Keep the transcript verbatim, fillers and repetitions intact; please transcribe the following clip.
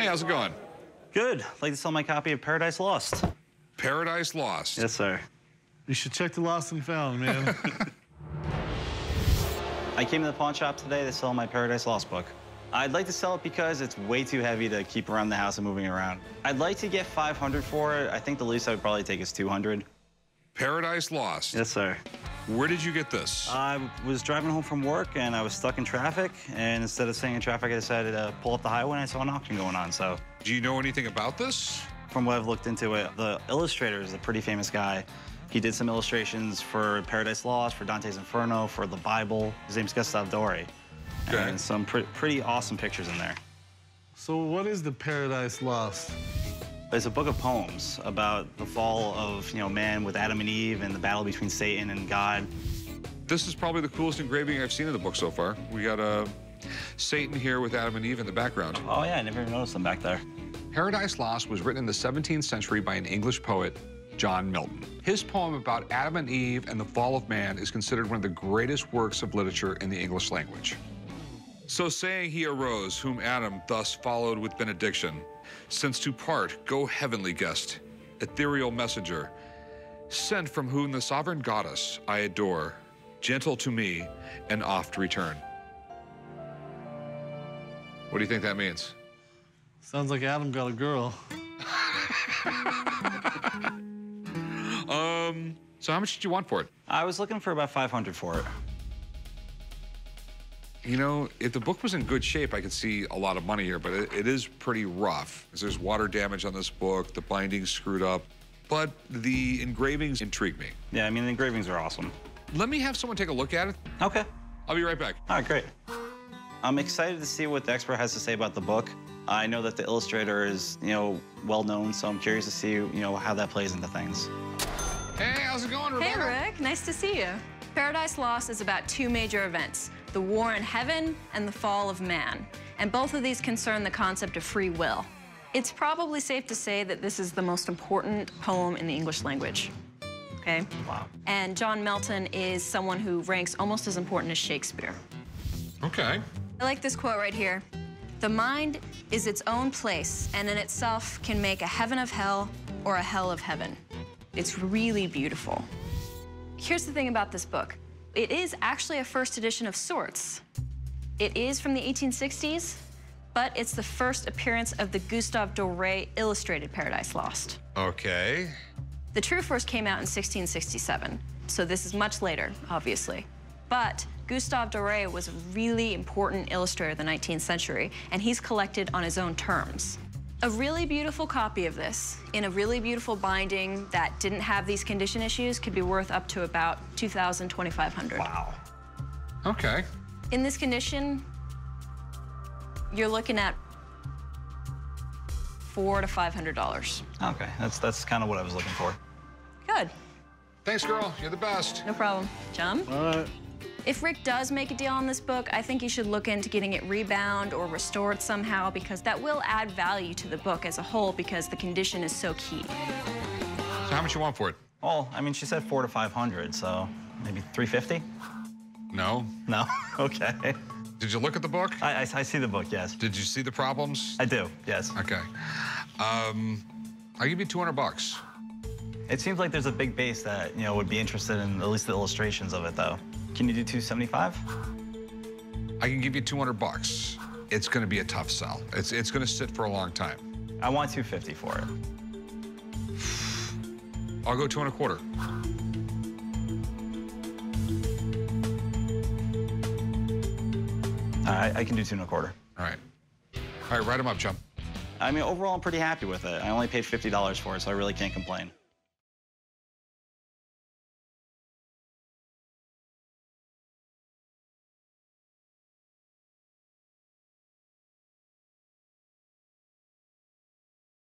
Hey, how's it going? Good. I'd like to sell my copy of Paradise Lost. Paradise Lost? Yes, sir. You should check the lost and found, man. I came to the pawn shop today to sell my Paradise Lost book. I'd like to sell it because it's way too heavy to keep around the house and moving around. I'd like to get five hundred for it. I think the least I would probably take is two hundred. Paradise Lost? Yes, sir. Where did you get this? I was driving home from work, and I was stuck in traffic. And instead of staying in traffic, I decided to pull up the highway, and I saw an auction going on, so. Do you know anything about this? From what I've looked into it, the illustrator is a pretty famous guy. He did some illustrations for Paradise Lost, for Dante's Inferno, for the Bible. His name's Gustave Doré. Okay. And some pre pretty awesome pictures in there. So what is the Paradise Lost? It's a book of poems about the fall of, you know, man with Adam and Eve and the battle between Satan and God. This is probably the coolest engraving I've seen in the book so far. We got uh, Satan here with Adam and Eve in the background. Oh, yeah, I never even noticed them back there. Paradise Lost was written in the seventeenth century by an English poet, John Milton. His poem about Adam and Eve and the fall of man is considered one of the greatest works of literature in the English language. So saying he arose, whom Adam thus followed with benediction, since to part go heavenly guest, ethereal messenger, sent from whom the sovereign goddess I adore, gentle to me and oft return. What do you think that means? Sounds like Adam got a girl. um, so how much did you want for it? I was looking for about five hundred for it. You know, if the book was in good shape, I could see a lot of money here, but it, it is pretty rough. There's water damage on this book, the binding's screwed up, but the engravings intrigue me. Yeah, I mean, the engravings are awesome. Let me have someone take a look at it. Okay. I'll be right back. All right, great. I'm excited to see what the expert has to say about the book. I know that the illustrator is, you know, well-known, so I'm curious to see, you know, how that plays into things. Hey, how's it going, Rebecca? Hey, Rick. Nice to see you. Paradise Lost is about two major events, the war in heaven and the fall of man. And both of these concern the concept of free will. It's probably safe to say that this is the most important poem in the English language. Okay? Wow. And John Milton is someone who ranks almost as important as Shakespeare. Okay. I like this quote right here. The mind is its own place and in itself can make a heaven of hell or a hell of heaven. It's really beautiful. Here's the thing about this book. It is actually a first edition of sorts. It is from the eighteen sixties, but it's the first appearance of the Gustave Doré illustrated Paradise Lost. Okay. The true first came out in sixteen sixty-seven, so this is much later, obviously. But Gustave Doré was a really important illustrator of the nineteenth century, and he's collected on his own terms. A really beautiful copy of this in a really beautiful binding that didn't have these condition issues could be worth up to about two thousand dollars, twenty-five hundred dollars. Wow. Okay. In this condition, you're looking at four to five hundred dollars. Okay, that's, that's kind of what I was looking for. Good. Thanks, girl. You're the best. No problem. John? All right. If Rick does make a deal on this book, I think you should look into getting it rebound or restored somehow, because that will add value to the book as a whole, because the condition is so key. So how much you want for it? Well, I mean, she said four to five hundred, so maybe three fifty. No. No. Okay. Did you look at the book? I, I, I see the book. Yes. Did you see the problems? I do. Yes. Okay. Um, I'll give you two hundred bucks. It seems like there's a big base that, you know, would be interested in at least the illustrations of it, though. Can you do two seventy-five? I can give you two hundred bucks. It's going to be a tough sell. It's, it's going to sit for a long time. I want two fifty for it. I'll go two and a quarter. All right, I can do two and a quarter. All right. All right, write them up, chum. I mean, overall, I'm pretty happy with it. I only paid fifty dollars for it, so I really can't complain.